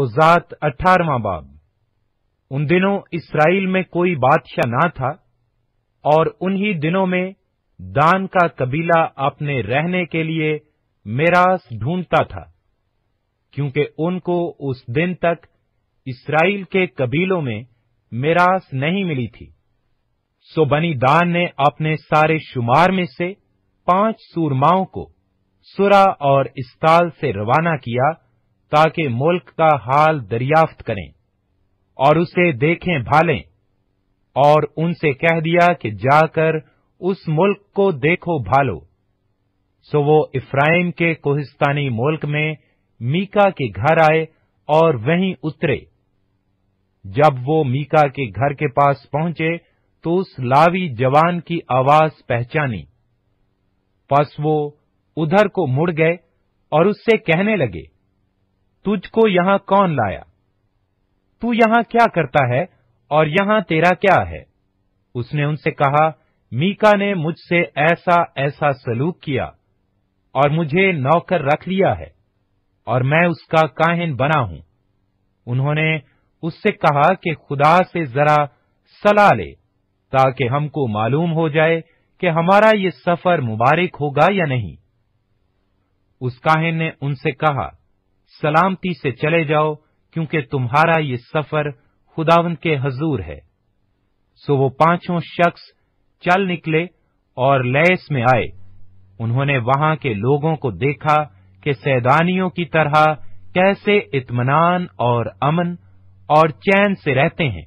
क़ुज़ात 18वां बाब। उन दिनों इसराइल में कोई बादशाह ना था, और उन्हीं दिनों में दान का कबीला अपने रहने के लिए मेरास ढूंढता था, क्योंकि उनको उस दिन तक इसराइल के कबीलों में मेरास नहीं मिली थी। सो बनी दान ने अपने सारे शुमार में से 5 सूरमाओं को सुरा और इस्ताल से रवाना किया, ताकि मुल्क का हाल दरियाफ्त करें और उसे देखें भालें, और उनसे कह दिया कि जाकर उस मुल्क को देखो भालो। सो वो इफ्राइम के कोहिस्तानी मुल्क में मीका के घर आए और वहीं उतरे। जब वो मीका के घर के पास पहुंचे तो उस लावी जवान की आवाज पहचानी। पस वो उधर को मुड़ गए और उससे कहने लगे, तुझको यहां कौन लाया? तू यहां क्या करता है और यहां तेरा क्या है? उसने उनसे कहा, मीका ने मुझसे ऐसा ऐसा सलूक किया और मुझे नौकर रख लिया है और मैं उसका काहिन बना हूं। उन्होंने उससे कहा कि खुदा से जरा सलाह ले, ताकि हमको मालूम हो जाए कि हमारा ये सफर मुबारक होगा या नहीं। उस काहिन ने उनसे कहा, सलामती से चले जाओ, क्योंकि तुम्हारा ये सफर खुदावंद के हजूर है। सो वो 5 शख्स चल निकले और लैस में आए। उन्होंने वहां के लोगों को देखा कि सैदानियों की तरह कैसे इत्मीनान और अमन और चैन से रहते हैं,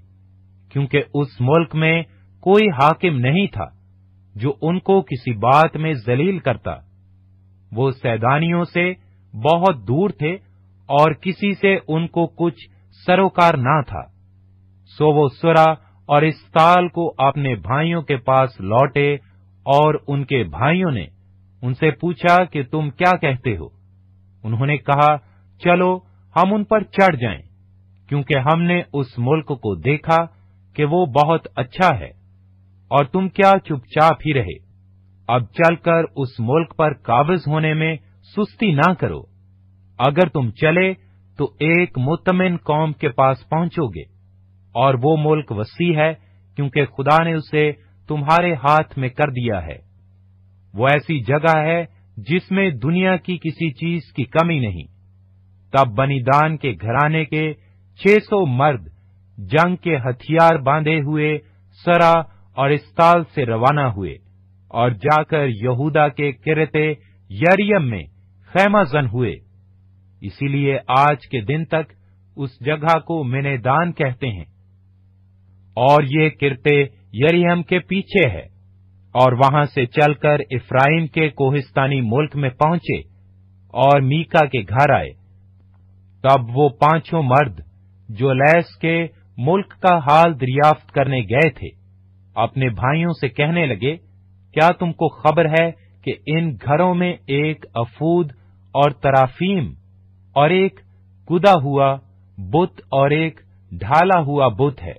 क्योंकि उस मुल्क में कोई हाकिम नहीं था जो उनको किसी बात में जलील करता। वो सैदानियों से बहुत दूर थे और किसी से उनको कुछ सरोकार ना था। सो वो सुरा और इस्ताल को अपने भाइयों के पास लौटे, और उनके भाइयों ने उनसे पूछा कि तुम क्या कहते हो? उन्होंने कहा, चलो हम उन पर चढ़ जाएं, क्योंकि हमने उस मुल्क को देखा कि वो बहुत अच्छा है, और तुम क्या चुपचाप ही रहे। अब चलकर उस मुल्क पर काबिज होने में सुस्ती ना करो। अगर तुम चले तो एक मुतमिन कौम के पास पहुंचोगे, और वो मुल्क वसी है, क्योंकि खुदा ने उसे तुम्हारे हाथ में कर दिया है। वो ऐसी जगह है जिसमें दुनिया की किसी चीज की कमी नहीं। तब बनी दान के घराने के 600 मर्द जंग के हथियार बांधे हुए सरा और इस्ताल से रवाना हुए, और जाकर यहूदा के किरते यरियम में खैमाजन हुए। इसीलिए आज के दिन तक उस जगह को मेनेदान कहते हैं, और ये किरते यरियम के पीछे है। और वहां से चलकर इफ्राइम के कोहिस्तानी मुल्क में पहुंचे और मीका के घर आए। तब वो 5 मर्द जो लैस के मुल्क का हाल दरियाफ्त करने गए थे, अपने भाइयों से कहने लगे, क्या तुमको खबर है कि इन घरों में एक अफूद और तराफीम और एक कुदा हुआ बुत और एक ढाला हुआ बुत है?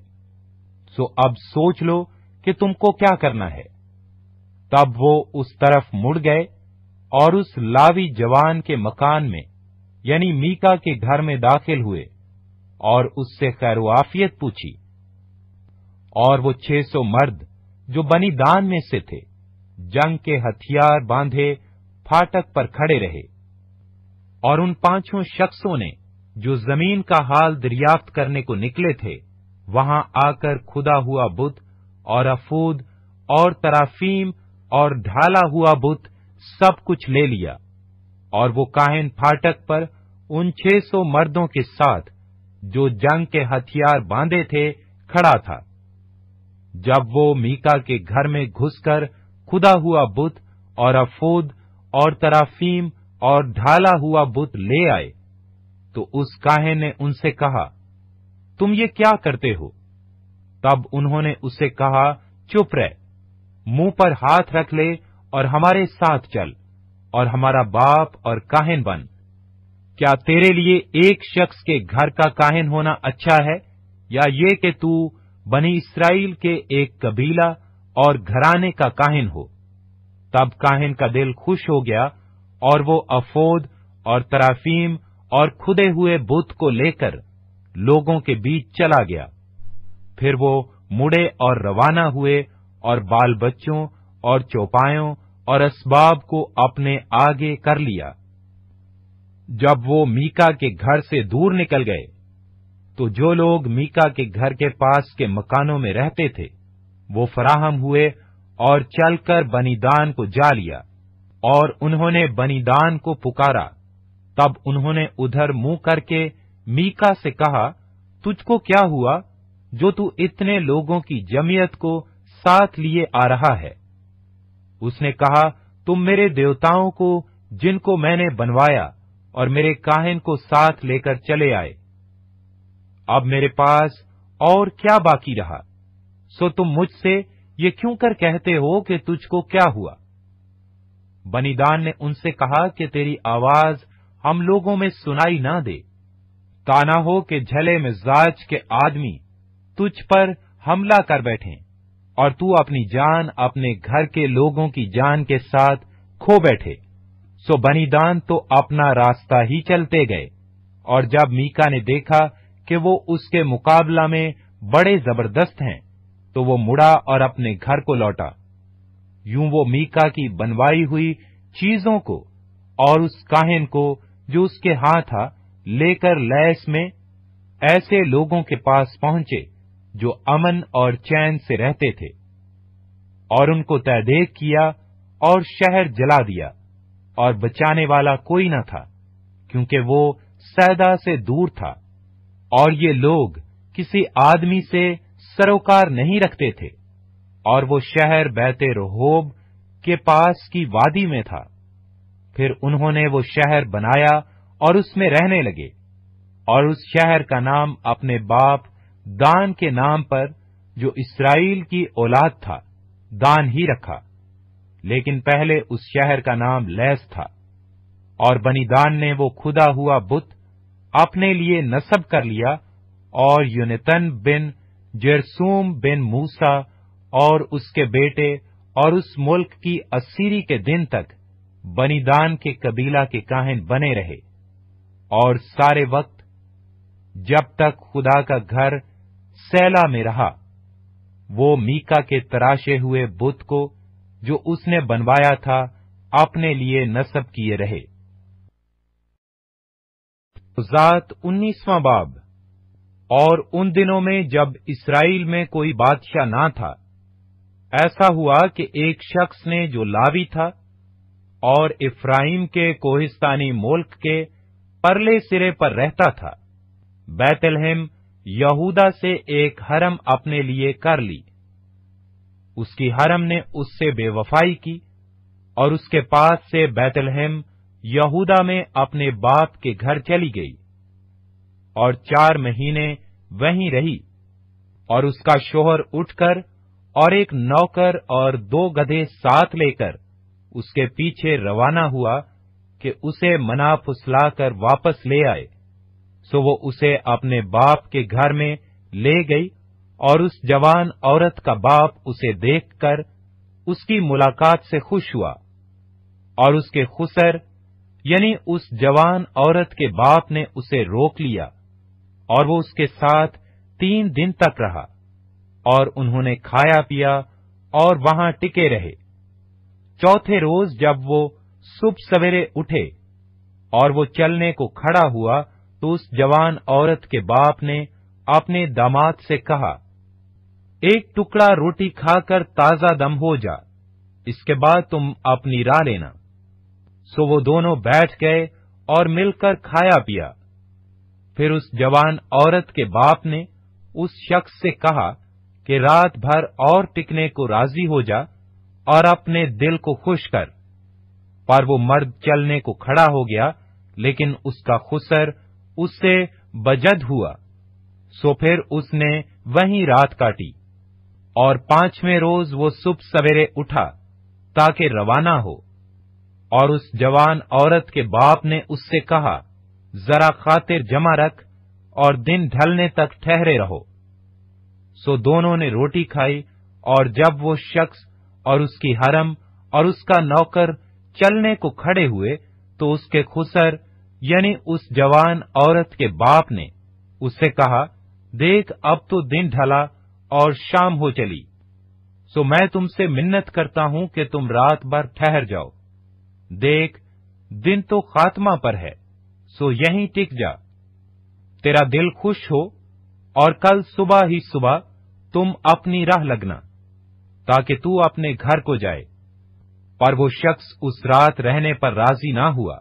सो अब सोच लो कि तुमको क्या करना है। तब वो उस तरफ मुड़ गए और उस लावी जवान के मकान में, यानी मीका के घर में दाखिल हुए, और उससे खैरुआफियत पूछी। और वो 600 मर्द जो बनी दान में से थे, जंग के हथियार बांधे फाटक पर खड़े रहे, और उन 5 शख्सों ने जो जमीन का हाल दरियाफ्त करने को निकले थे, वहां आकर खुदा हुआ बुत और अफूद और तराफीम और ढाला हुआ बुत सब कुछ ले लिया। और वो काहिन फाटक पर उन 600 मर्दों के साथ जो जंग के हथियार बांधे थे खड़ा था। जब वो मीका के घर में घुसकर खुदा हुआ बुत और अफूद और तराफीम और ढाला हुआ बुत ले आए, तो उस काहे ने उनसे कहा, तुम ये क्या करते हो? तब उन्होंने उसे कहा, चुप रह, मुंह पर हाथ रख ले और हमारे साथ चल और हमारा बाप और काहिन बन। क्या तेरे लिए एक शख्स के घर का काहिन होना अच्छा है, या ये कि तू बनी इसराइल के एक कबीला और घराने का काहिन हो? तब काहिन का दिल खुश हो गया, और वो अफूद और तराफीम और खुदे हुए बुत को लेकर लोगों के बीच चला गया। फिर वो मुड़े और रवाना हुए और बाल बच्चों और चौपायों और असबाब को अपने आगे कर लिया। जब वो मीका के घर से दूर निकल गए तो जो लोग मीका के घर के पास के मकानों में रहते थे वो फराहम हुए और चलकर बनीदान को जा लिया और उन्होंने बनीदान को पुकारा। तब उन्होंने उधर मुंह करके मीका से कहा, तुझको क्या हुआ जो तू इतने लोगों की जमीयत को साथ लिए आ रहा है? उसने कहा, तुम मेरे देवताओं को जिनको मैंने बनवाया और मेरे काहिन को साथ लेकर चले आए। अब मेरे पास और क्या बाकी रहा? सो तुम मुझसे ये क्यों कर कहते हो कि तुझको क्या हुआ? बनीदान ने उनसे कहा कि तेरी आवाज हम लोगों में सुनाई ना दे, ताना हो कि झले मिजाज के आदमी तुझ पर हमला कर बैठें और तू अपनी जान अपने घर के लोगों की जान के साथ खो बैठे। सो बनीदान तो अपना रास्ता ही चलते गए। और जब मीका ने देखा कि वो उसके मुकाबला में बड़े जबरदस्त हैं तो वो मुड़ा और अपने घर को लौटा। यूं वो मीका की बनवाई हुई चीजों को और उस काहिन को जो उसके हाथ था लेकर लैस में ऐसे लोगों के पास पहुंचे जो अमन और चैन से रहते थे और उनको तहदेक किया और शहर जला दिया और बचाने वाला कोई न था क्योंकि वो सैदा से दूर था और ये लोग किसी आदमी से सरोकार नहीं रखते थे और वो शहर बैते रहोब के पास की वादी में था। फिर उन्होंने वो शहर बनाया और उसमें रहने लगे और उस शहर का नाम अपने बाप दान के नाम पर जो इस्राएल की औलाद था दान ही रखा, लेकिन पहले उस शहर का नाम लैस था। और बनीदान ने वो खुदा हुआ बुत अपने लिए नस्ब कर लिया और यूनितन बिन जरसूम बिन मूसा और उसके बेटे और उस मुल्क की असीरी के दिन तक बनीदान के कबीला के काहिन बने रहे और सारे वक्त जब तक खुदा का घर सैला में रहा। वो मीका के तराशे हुए बुत को जो उसने बनवाया था अपने लिए नस्ब किए रहे। ज़ात 19वां बाब। और उन दिनों में जब इस्राएल में कोई बादशाह ना था, ऐसा हुआ कि एक शख्स ने जो लावी था और इफ्राइम के कोहिस्तानी मुल्क के परले सिरे पर रहता था, बैतलहम यहूदा से एक हरम अपने लिए कर ली। उसकी हरम ने उससे बेवफाई की और उसके पास से बैतलहम यहूदा में अपने बाप के घर चली गई और 4 महीने वहीं रही। और उसका शोहर उठकर और एक नौकर और 2 गधे साथ लेकर उसके पीछे रवाना हुआ कि उसे मना फुसलाकर वापस ले आए। सो वो उसे अपने बाप के घर में ले गई और उस जवान औरत का बाप उसे देखकर उसकी मुलाकात से खुश हुआ। और उसके खुसर यानी उस जवान औरत के बाप ने उसे रोक लिया और वो उसके साथ 3 दिन तक रहा और उन्होंने खाया पिया और वहां टिके रहे। 4थे रोज जब वो सुबह सवेरे उठे और वो चलने को खड़ा हुआ तो उस जवान औरत के बाप ने अपने दामाद से कहा, एक टुकड़ा रोटी खाकर ताजा दम हो जा, इसके बाद तुम अपनी राह लेना। सो वो दोनों बैठ गए और मिलकर खाया पिया। फिर उस जवान औरत के बाप ने उस शख्स से कहा कि रात भर और टिकने को राजी हो जा और अपने दिल को खुश कर। पर वो मर्द चलने को खड़ा हो गया लेकिन उसका खुसर उससे बजद हुआ। सो फिर उसने वहीं रात काटी। और 5वें रोज वो सुबह सवेरे उठा ताकि रवाना हो और उस जवान औरत के बाप ने उससे कहा, जरा खातिर जमा रख और दिन ढलने तक ठहरे रहो। सो दोनों ने रोटी खाई और जब वो शख्स और उसकी हरम और उसका नौकर चलने को खड़े हुए तो उसके खुसर यानी उस जवान औरत के बाप ने उससे कहा, देख अब तो दिन ढला और शाम हो चली, सो मैं तुमसे मिन्नत करता हूं कि तुम रात भर ठहर जाओ। देख दिन तो खात्मा पर है, सो यहीं टिक जा, तेरा दिल खुश हो और कल सुबह ही सुबह तुम अपनी राह लगना, ताकि तू अपने घर को जाए। पर वो शख्स उस रात रहने पर राजी ना हुआ,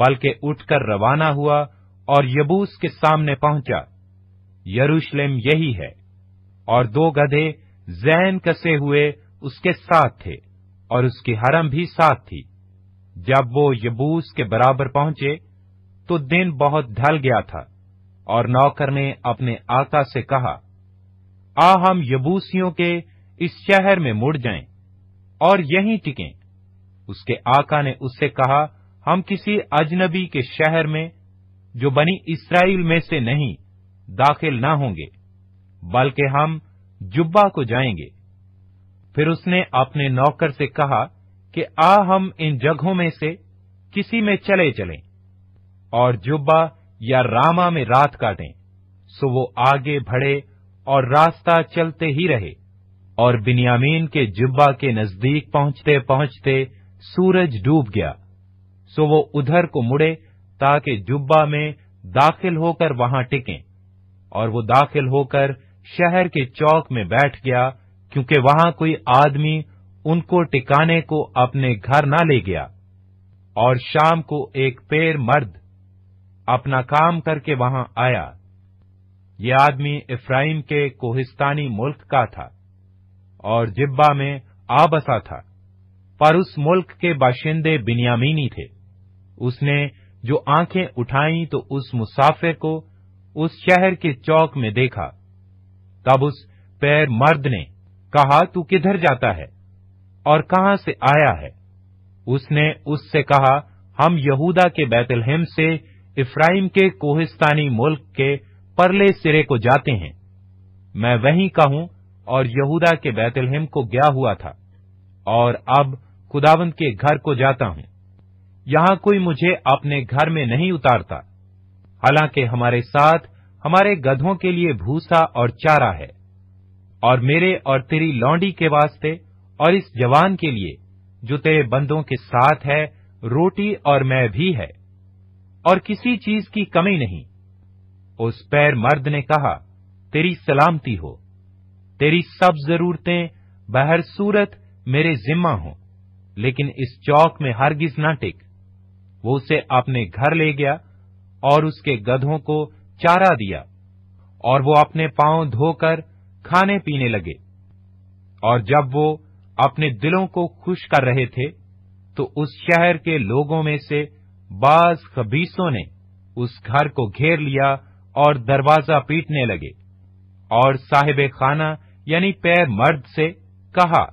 बल्कि उठकर रवाना हुआ और यबूस के सामने पहुंचा। यरूशलेम यही है। और दो गधे जैन कसे हुए उसके साथ थे और उसकी हरम भी साथ थी। जब वो यबूस के बराबर पहुंचे तो दिन बहुत ढल गया था, और नौकर ने अपने आका से कहा, आ हम यबूसियों के इस शहर में मुड़ जाएं और यहीं टिकें। उसके आका ने उससे कहा, हम किसी अजनबी के शहर में, जो बनी इसराइल में से नहीं, दाखिल ना होंगे, बल्कि हम जुब्बा को जाएंगे। फिर उसने अपने नौकर से कहा कि आ हम इन जगहों में से किसी में चले चलें और जुब्बा या रामा में रात काटें। सो वो आगे बढ़े और रास्ता चलते ही रहे, और बिन्यामीन के जुब्बा के नजदीक पहुंचते पहुंचते सूरज डूब गया। सो वो उधर को मुड़े ताकि जुब्बा में दाखिल होकर वहां टिकें, और वो दाखिल होकर शहर के चौक में बैठ गया, क्योंकि वहां कोई आदमी उनको टिकाने को अपने घर ना ले गया। और शाम को एक पेड़ मर्द अपना काम करके वहां आया। ये आदमी इफ्राइम के कोहिस्तानी मुल्क का था और जिब्बा में आ बसा था, पर उस मुल्क के बाशिंदे बिन्यामीनी थे। उसने जो आंखें उठाई तो उस मुसाफिर को उस शहर के चौक में देखा। तब उस पैर मर्द ने कहा, तू किधर जाता है और कहां से आया है? उसने उससे कहा, हम यहूदा के बैतलहम से इफ्राइम के कोहिस्तानी मुल्क के परले सिरे को जाते हैं। मैं वहीं का हूं और यहूदा के बैतलहम को गया हुआ था, और अब खुदावंद के घर को जाता हूं। यहां कोई मुझे अपने घर में नहीं उतारता, हालांकि हमारे साथ हमारे गधों के लिए भूसा और चारा है, और मेरे और तेरी लौंडी के वास्ते और इस जवान के लिए जो तेरे बंदों के साथ है, रोटी और मैं भी है, और किसी चीज की कमी नहीं। उस पैर मर्द ने कहा, तेरी सलामती हो, तेरी सब जरूरतें बहर सूरत मेरे जिम्मा हो, लेकिन इस चौक में हरगिज ना टिक। वो उसे अपने घर ले गया और उसके गधों को चारा दिया, और वो अपने पांव धोकर खाने पीने लगे। और जब वो अपने दिलों को खुश कर रहे थे, तो उस शहर के लोगों में से बाज खबीसों ने उस घर को घेर लिया और दरवाजा पीटने लगे, और साहिब खाना यानी पैर मर्द से कहा,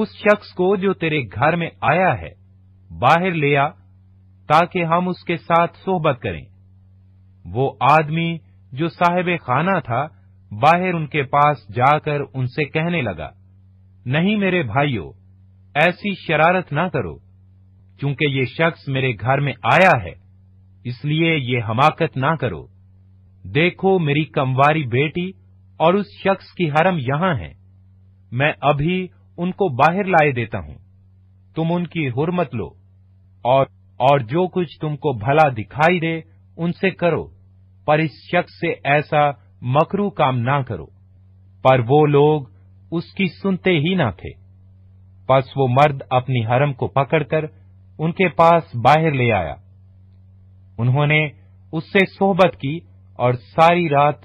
उस शख्स को जो तेरे घर में आया है बाहर ले आ, ताकि हम उसके साथ सोहबत करें। वो आदमी जो साहिब खाना था, बाहर उनके पास जाकर उनसे कहने लगा, नहीं मेरे भाइयों, ऐसी शरारत ना करो, क्योंकि ये शख्स मेरे घर में आया है, इसलिए ये हमाकत ना करो। देखो मेरी कमवारी बेटी और उस शख्स की हरम यहां है, मैं अभी उनको बाहर लाए देता हूं, तुम उनकी हुर्मत लो, और जो कुछ तुमको भला दिखाई दे उनसे करो, पर इस शख्स से ऐसा मकरू काम ना करो। पर वो लोग उसकी सुनते ही ना थे। बस वो मर्द अपनी हरम को पकड़कर उनके पास बाहर ले आया। उन्होंने उससे सोहबत की और सारी रात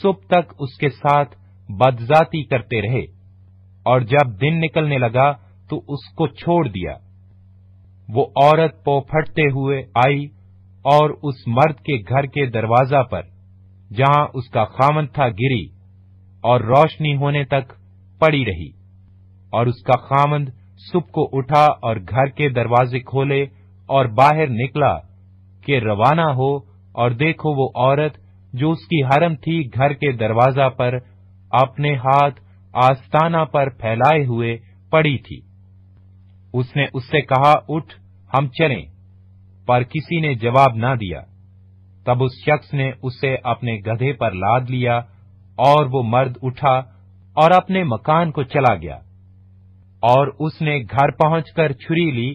सुबह तक उसके साथ बदजाती करते रहे, और जब दिन निकलने लगा तो उसको छोड़ दिया। वो औरत पोपटते हुए आई और उस मर्द के घर के दरवाजा पर, जहां उसका खामन था, गिरी और रोशनी होने तक पड़ी रही। और उसका खामन सुबह को उठा और घर के दरवाजे खोले और बाहर निकला कि रवाना हो, और देखो वो औरत जो उसकी हरम थी, घर के दरवाजा पर अपने हाथ आस्ताना पर फैलाए हुए पड़ी थी। उसने उससे कहा, उठ हम चलें। पर किसी ने जवाब ना दिया। तब उस शख्स ने उसे अपने गधे पर लाद लिया और वो मर्द उठा और अपने मकान को चला गया। और उसने घर पहुंचकर छुरी ली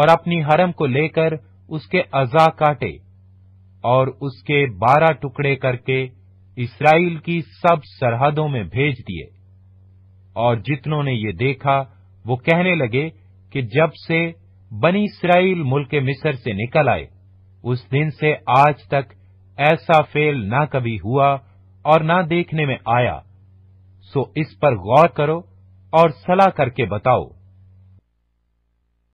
और अपनी हरम को लेकर उसके अज़ा काटे और उसके 12 टुकड़े करके इस्राएल की सब सरहदों में भेज दिए। और जितनों ने ये देखा वो कहने लगे कि जब से बनी इस्राएल मुल्क मिस्र से निकल आए उस दिन से आज तक ऐसा फेल ना कभी हुआ और ना देखने में आया। सो इस पर गौर करो और सलाह करके बताओ।